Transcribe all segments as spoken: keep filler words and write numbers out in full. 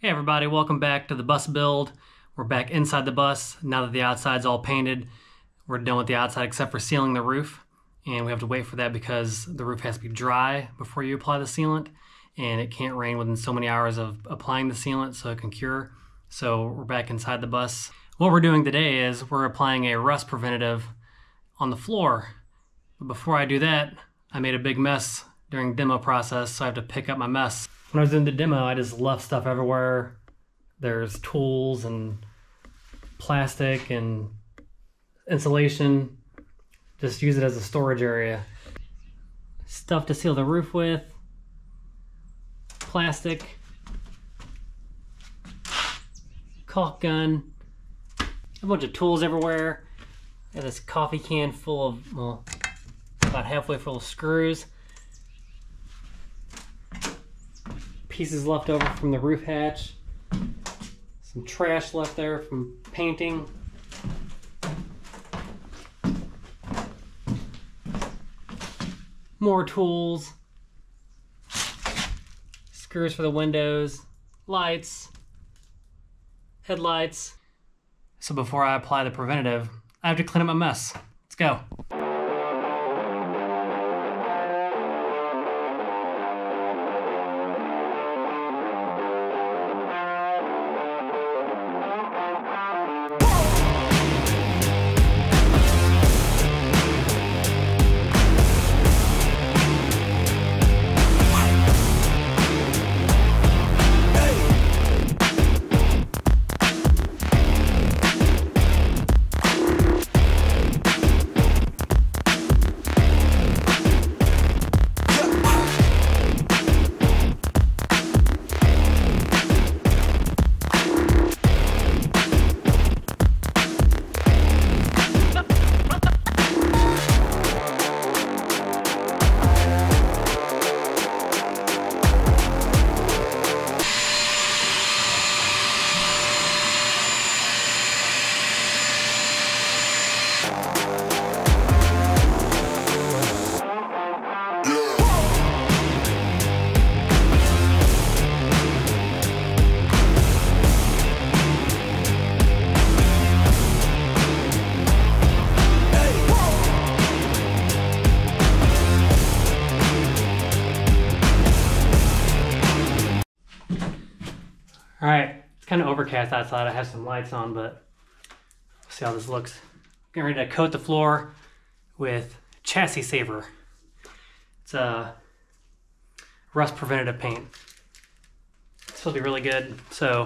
Hey everybody, welcome back to the bus build. We're back inside the bus. Now that the outside's all painted, we're done with the outside except for sealing the roof. And we have to wait for that because the roof has to be dry before you apply the sealant. And it can't rain within so many hours of applying the sealant so it can cure. So we're back inside the bus. What we're doing today is we're applying a rust preventative on the floor. But before I do that, I made a big mess during demo process, so I have to pick up my mess. When I was doing the demo, I just left stuff everywhere. There's tools and plastic and insulation. Just use it as a storage area. Stuff to seal the roof with. Plastic. Caulk gun. A bunch of tools everywhere. And this coffee can full of, well, about halfway full of screws. Pieces left over from the roof hatch, some trash left there from painting, more tools, screws for the windows, lights, headlights. So before I apply the preventative, I have to clean up my mess. Let's go. All right, it's kind of overcast outside. I have some lights on, but we'll see how this looks. Getting ready to coat the floor with Chassis Saver. It's a rust preventative paint. This will be really good. So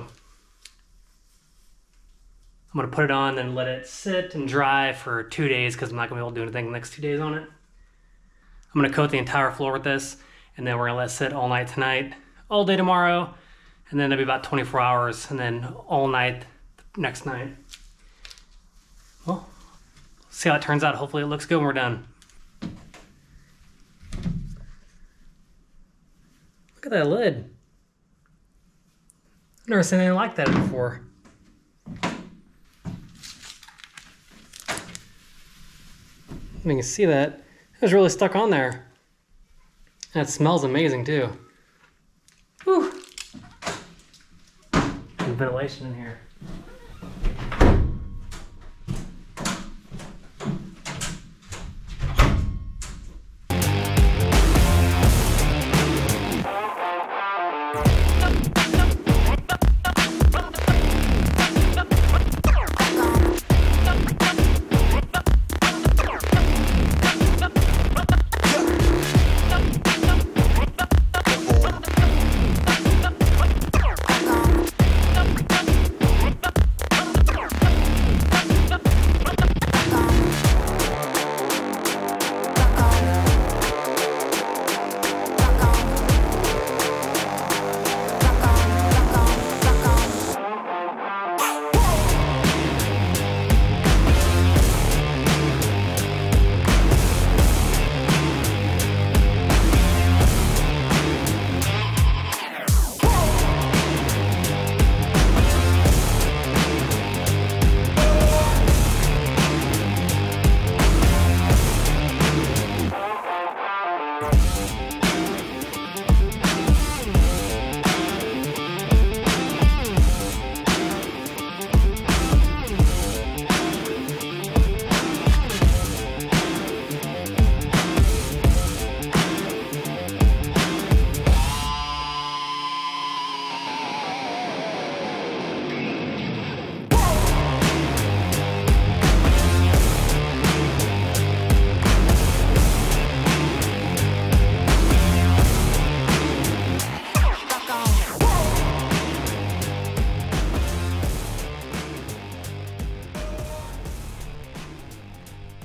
I'm gonna put it on and let it sit and dry for two days because I'm not gonna be able to do anything the next two days on it. I'm gonna coat the entire floor with this and then we're gonna let it sit all night tonight, all day tomorrow. And then it'll be about twenty-four hours and then all night next night. Well, see how it turns out. Hopefully it looks good when we're done. Look at that lid. I've never seen anything like that before. You can see that. It was really stuck on there. And it smells amazing too. Whew. Ventilation in here.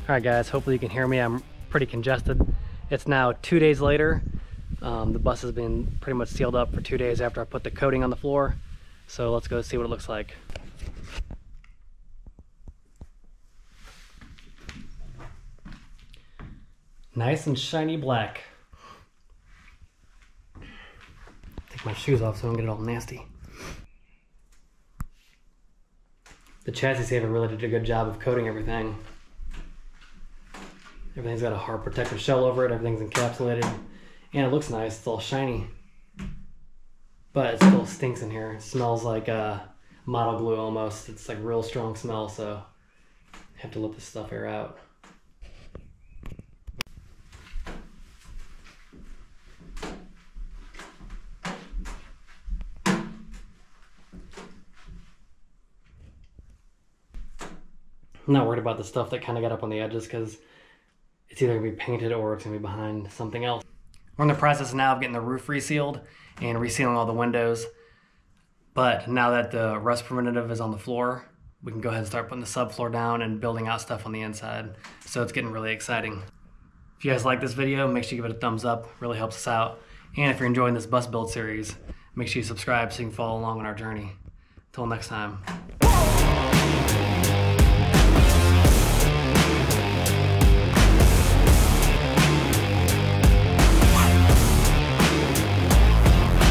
Alright guys, hopefully you can hear me. I'm pretty congested. It's now two days later. Um, the bus has been pretty much sealed up for two days after I put the coating on the floor. So let's go see what it looks like. Nice and shiny black. Take my shoes off so I don't get it all nasty. The Chassis Saver really did a good job of coating everything. Everything's got a hard protective shell over it, everything's encapsulated, and it looks nice, it's all shiny. But it still stinks in here. It smells like uh, model glue almost. It's like real strong smell, so I have to let this stuff air out. I'm not worried about the stuff that kind of got up on the edges because it's either going to be painted or it's going to be behind something else. We're in the process now of getting the roof resealed and resealing all the windows. But now that the rust preventative is on the floor, we can go ahead and start putting the subfloor down and building out stuff on the inside. So it's getting really exciting. If you guys like this video, make sure you give it a thumbs up. It really helps us out. And if you're enjoying this bus build series, make sure you subscribe so you can follow along on our journey. Until next time.